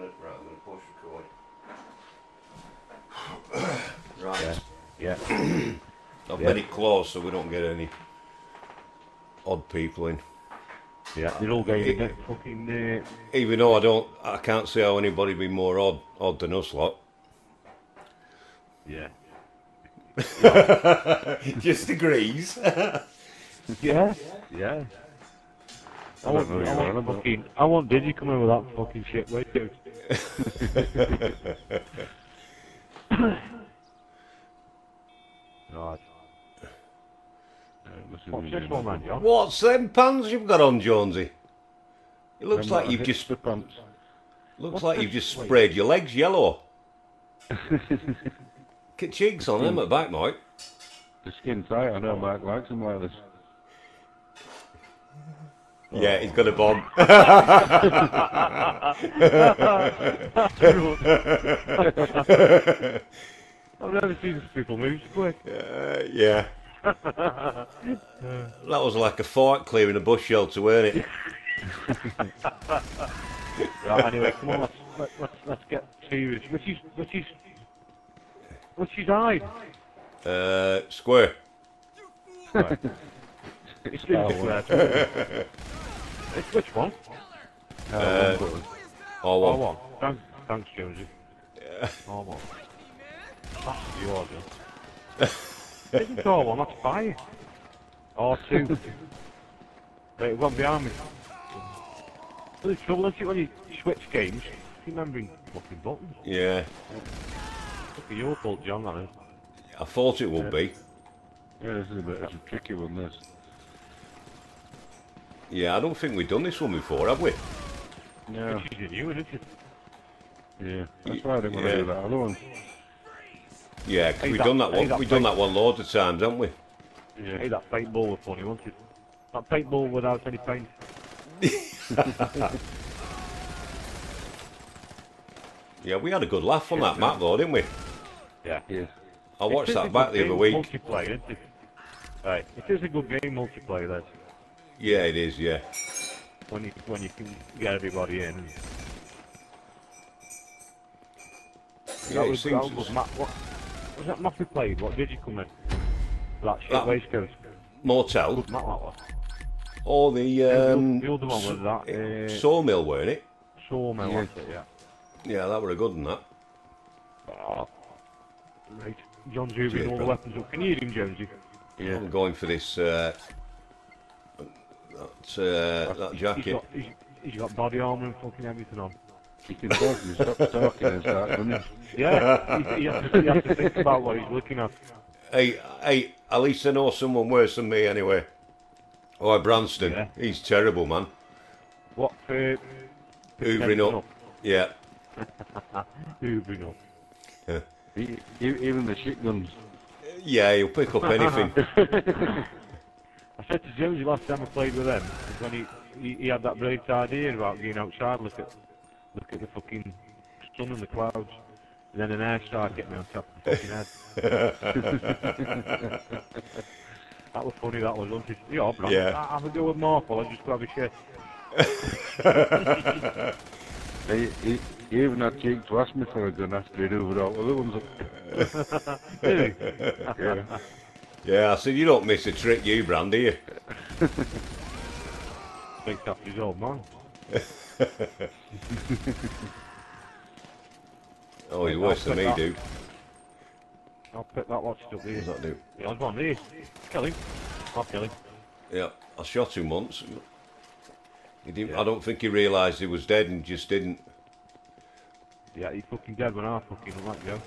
good. Right, I'm going to push record. Right. Yeah. I've made it close so we don't get any odd people in. Yeah, they're all going to get fucking... Even though I can't see how anybody be more odd than us lot. Yeah. Just agrees. Yeah. I want Digi come in with that fucking shit, won't you? Right. What's them pants you've got on, Jonesy? It looks like you've just pants. Looks like you've just sprayed your legs yellow. Get cheeks on them at back, Mike. The skin tight. I know Mike likes them like this. Yeah, he's got a bomb. I've never seen these people move so quick. Yeah. That was like a fart clearing a bush shelter, weren't it? Right, anyway, come on, let's get serious. What's his eye? Square. Right. It's square. It's which one? R1. Thanks, Jonesy. R1. That's the order. Isn't R1, that's fire. R2. Wait, it won't be army. There's trouble, isn't it, when you switch games? Keep remembering fucking buttons. Yeah. Look at your fault, John, that is. I thought it would be. Yeah, this is a bit of a tricky one, this. Yeah, I don't think we've done this one before, have we? No. Which is new, isn't it? Yeah, that's why I didn't want to do that other one. Yeah, cause we've done that one loads of times, haven't we? Yeah, hey, that paintball was funny, wasn't it? That paintball without any paint. Yeah, we had a good laugh on that map though, didn't we? Yeah. I watched that back the other week. Multiplayer, isn't it? Right. It is a good game multiplayer, that. Yeah, it is. Yeah. When you can get everybody in. Yeah, Was that map we played? What did you come in? That shit waistcoat. Motel. Good map, that was. Oh, the other one was that. Sawmill, weren't it? Sawmill, wasn't it? Yeah. Yeah, that were a good one, that. Oh. Right. John's hoovering all the weapons up. Can you hear him, Jonesy? Yeah. I'm going for this, that jacket. He's got body armour and fucking everything on. He can talk and stop talking and start running. Yeah, you have to think about what he's looking at. Hey, at least I know someone worse than me anyway. Oh, Branston, he's terrible, man. What for? Hoovering up. Yeah. Hoovering up. Yeah. Even the shit guns. Yeah, he'll pick up anything. I said to Jonesy last time I played with him, when he had that brilliant idea about getting outside, look at the fucking sun and the clouds, and then an airstrike hit me on top of the fucking head. That was funny, that was, wasn't it? Yeah, bro. Yeah. Have a go with Marple, I just grab a shit. he even had cheek to ask me for a gun after he'd over all the other ones. Did he? Yeah. Yeah, I said, you don't miss a trick, you, Bran, do you? Picked up his old man. Oh, he's worse than me, dude. I'll pick that watch up here. What does that do? Yeah, I've gone here. Kill him. I'll kill him. Yeah, I shot him once. He didn't. Yeah. I don't think he realised he was dead and just didn't. Yeah, he's fucking dead when I fucking let go.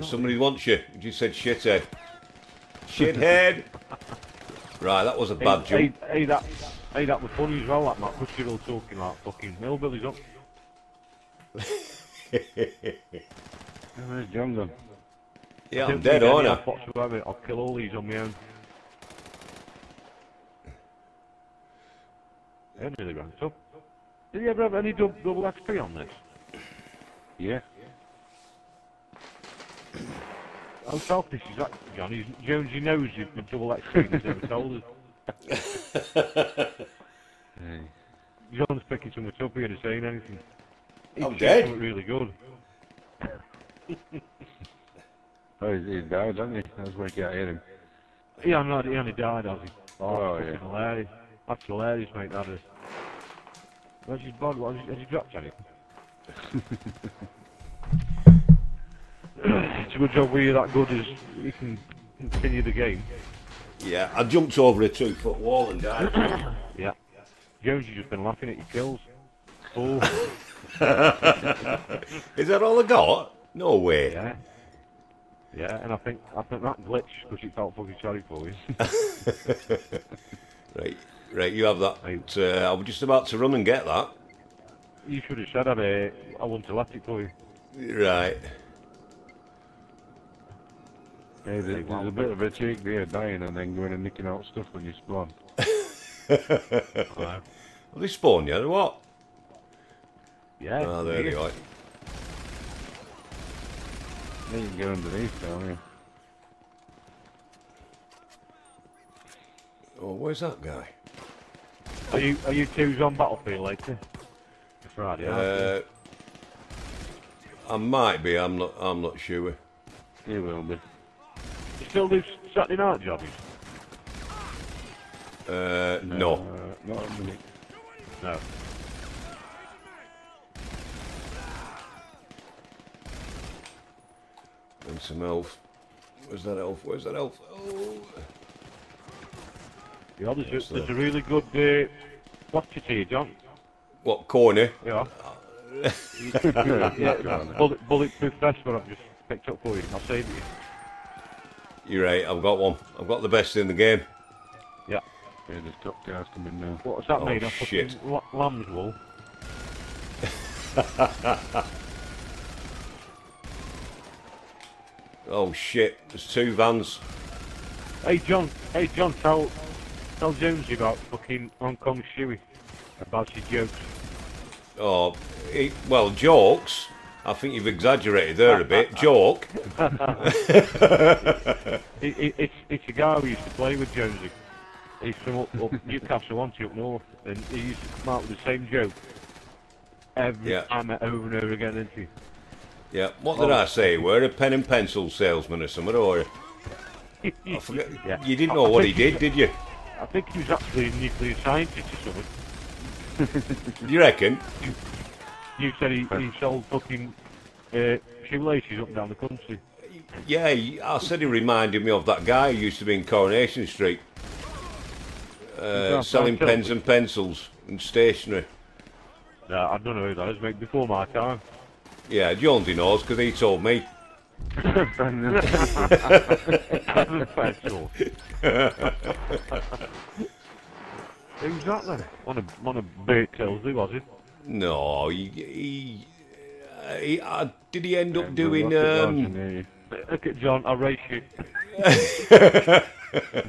Somebody wants you. You just said shithead. Shithead! Right, that was a bad joke. Hey, that was funny as well, that map, because you're all talking like fucking hillbillies up. Where's John then? Yeah, I'm dead, aren't I? I'll kill all these on my own. They nearly ranked up. Did you ever have any double XP on this? Yeah. How selfish is that, John? Jonesy knows he's been double XP and he's never told us. Hey. John's picking so much up here to saying anything. I'm dead. Really good. Oh, he's died, hasn't he? That's why I can't hear him. Yeah, I'm not. He only died, has he? Oh, yeah. Hilarious. That's hilarious, mate. That is. Where's his body? Has he dropped on it? It's a good job we're that good as we can continue the game. Yeah, I jumped over a 2-foot wall and died. Yeah. Jones, you've just been laughing at your kills. Oh. Is that all I got? No way. Yeah. Yeah, and I think that glitch because it felt fucking sorry for you. Right, you have that. Right. I was just about to run and get that. You should have said I wouldn't have left it for you. Right. Yeah, there's a bit of a cheek there, dying and then going and nicking out stuff when you spawn. Right. Well, they spawn you, or what? Yeah. Oh, there they are. Then you can get underneath, don't you? Oh, where's that guy? Are you twos on Battlefield later? Friday, aren't you? I might be. I'm not sure. You will be. You still do Saturday night jobbies? No. Not a minute. No. And some elf. Where's that elf? Where's that elf? Oh. Yeah, there's a really good watch it here, John. What, corner? Yeah. Yeah. Bulletproof vest what I've just picked up for you. I'll save you. You're right, I've got one. I've got the best in the game. Yeah. Yeah, there's duck guys coming now. What's that made? Oh, shit. Lamb's wool. Oh, shit. There's two vans. Hey, John, tell Jonesy about fucking Hong Kong Shuey. About his jokes. Oh, well, jokes. I think you've exaggerated there a bit. Joke. It's a guy we used to play with, Jonesy. He's from up Newcastle, aren't he, up north? And he used to come out with the same joke every time over and over again, didn't he? Yeah. What did I say? Were a pen and pencil salesman or something, or? I forget. Yeah. You didn't know what he did you? I think he was actually a nuclear scientist or something. You reckon? You said he sold fucking shoelaces up and down the country. Yeah, I said he reminded me of that guy who used to be in Coronation Street. Selling pens and pencils and stationery. No, I don't know who that is, mate. Before my time. Yeah, John knows because he told me. Who's that then? On a bait tells who was it? No, he did he end up doing look at John, I'll race you.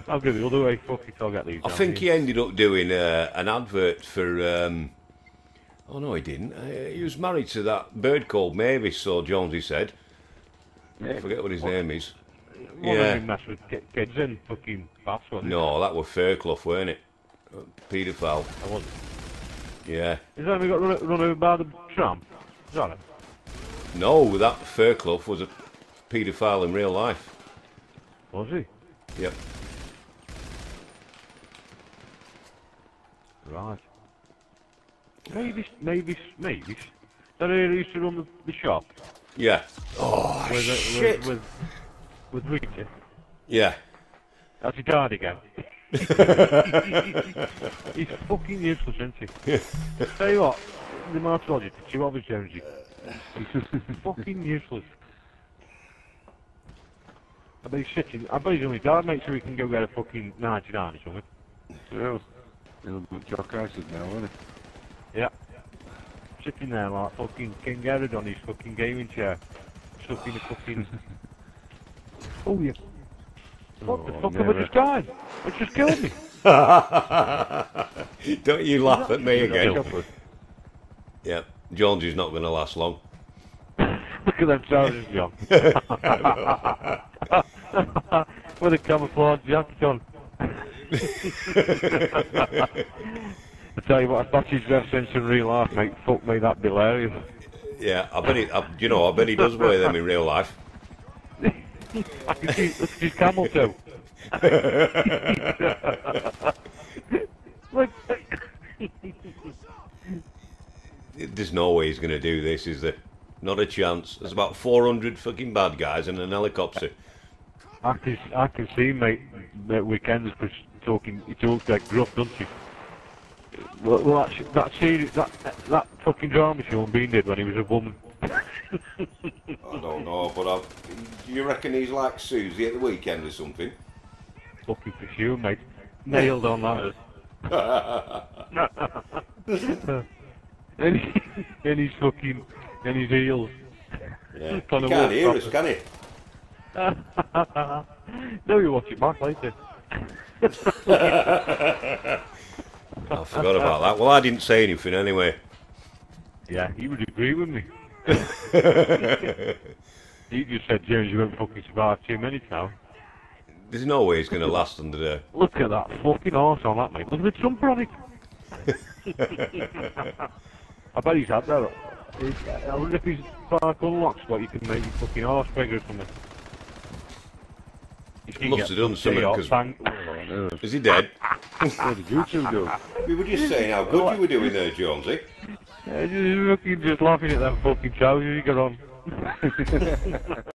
I'll go the other way, fuck it, I'll get these. I think he ended up doing an advert for oh no he didn't. He was married to that bird called Mavis, so Jonesy said. I forget what his name is. Yeah. Mess with kids and fucking bass, wasn't no, that were Fairclough, weren't it? Paedophile. I wasn't. Yeah. Is that we got run over by the tram? Is that it? No, that Fairclough was a paedophile in real life. Was he? Yep. Right. Maybe. That area used to run the shop. Yeah. Oh with, shit. With Rita. Yeah. That's a guard again. He's fucking useless, isn't he? Tell you what, the martyrology, the two of us, Jonesy. He's fucking useless. I bet he's sitting. I bet he's only died, mate, so we can go get a fucking 99 or something. So, he'll put your crisis now, won't he? Yeah. Sitting there like fucking King Herod on his fucking gaming chair. Sucking a fucking. Oh, yeah. What the fuck have I just died? It just killed me. Don't you laugh at me again. Yeah, Jonesy's not going to last long. Look at them trousers, John. With a camouflage jacket on. I tell you what, if that's his reference in real life, mate, fuck me, that'd be hilarious. Yeah, I bet he, you know, I bet he does wear them in real life. That's his camel toe. There's no way he's going to do this, is there? Not a chance. There's about 400 fucking bad guys in an helicopter. I can see, mate, that Weekends was talking, he talks like gruff, doesn't he? Well, that fucking drama Sean Bean did when he was a woman. I don't know, but you reckon he's like Susie at the Weekend or something? Fucking for sure, mate. Nailed on that. And his heels. Yeah. He can't hear us, can he? No, you watch it back later. I forgot about that. Well, I didn't say anything anyway. Yeah, he would agree with me. He just said, James, you won't fucking survive 2 minutes now. There's no way he's going to last under there. Look at that fucking horse on that, mate. Look at the jumper on it. I bet he's had that. I wonder if his park unlocks, but you can make your fucking horse bigger or something. He must have done something, because... Is he dead? What did you two do? We were just saying how good you were doing there, Jonesy. Yeah, just laughing at that fucking trousers you got on.